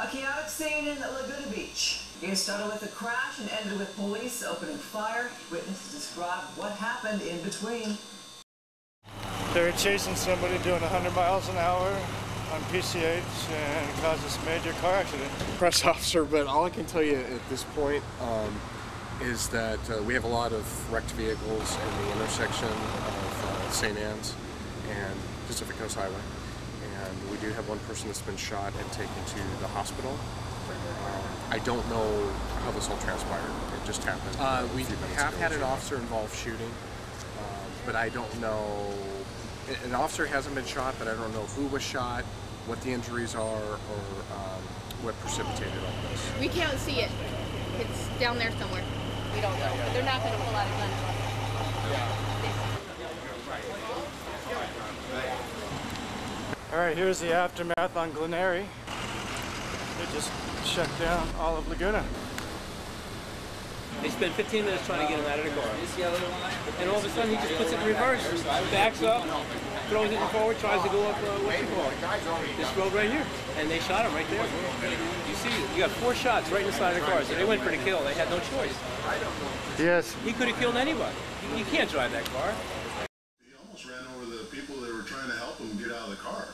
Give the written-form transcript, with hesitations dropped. A chaotic scene in Laguna Beach. It started with a crash and ended with police opening fire. Witnesses describe what happened in between. They were chasing somebody doing 100 miles an hour on PCH and it caused this major car accident. Press officer, but all I can tell you at this point is that we have a lot of wrecked vehicles at the intersection of St. Anne's and Pacific Coast Highway. And we do have one person that's been shot and taken to the hospital. I don't know how this all transpired. It just happened. We have had an officer involved shooting, but I don't know. An officer hasn't been shot, but I don't know who was shot, what the injuries are, or what precipitated all this. We can't see it. It's down there somewhere. We don't know, but they're not going to pull out a gun. All right, here's the aftermath on Glenary. It just shut down all of Laguna. They spent 15 minutes trying to get him out of the car. And all of a sudden, he just puts it in reverse, backs up, throws it forward, tries to go up this road right here. And they shot him right there. You see, you got 4 shots right in the side of the car, so they went for the kill. They had no choice. Yes. He could have killed anybody. You can't drive that car. He almost ran over the people that were trying to help him get out of the car.